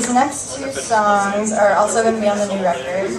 These next two songs are also going to be on the new record.